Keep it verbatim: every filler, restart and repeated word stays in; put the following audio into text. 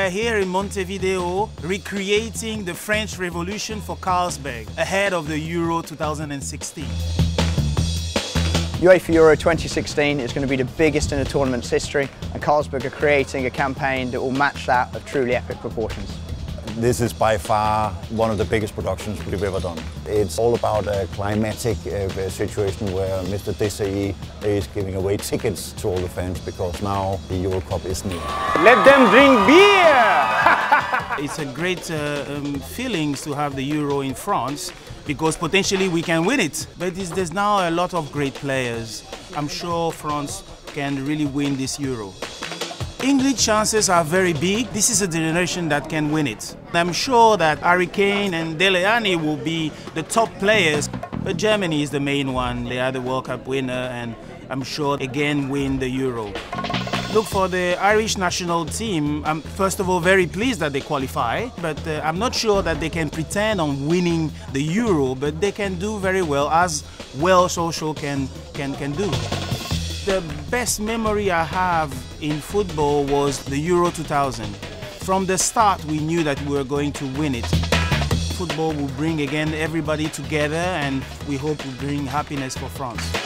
are here in Montevideo recreating the French Revolution for Carlsberg ahead of the Euro two thousand sixteen. UEFA Euro twenty sixteen is going to be the biggest in the tournament's history, and Carlsberg are creating a campaign that will match that of truly epic proportions. This is by far one of the biggest productions we've ever done. It's all about a climatic uh, situation where Mister Dessay is giving away tickets to all the fans because now the Euro Cup is near. Let them drink beer! It's a great uh, um, feeling to have the Euro in France because potentially we can win it. But it's, there's now a lot of great players. I'm sure France can really win this Euro. English chances are very big. This is a generation that can win it. I'm sure that Harry Kane and Dele Alli will be the top players, but Germany is the main one. They are the World Cup winner and I'm sure again win the Euro. Look, for the Irish national team, I'm first of all very pleased that they qualify, but uh, I'm not sure that they can pretend on winning the Euro, but they can do very well, as Welsh also can, can, can do. The best memory I have in football was the Euro two thousand. From the start, we knew that we were going to win it. Football will bring again everybody together, and we hope will bring happiness for France.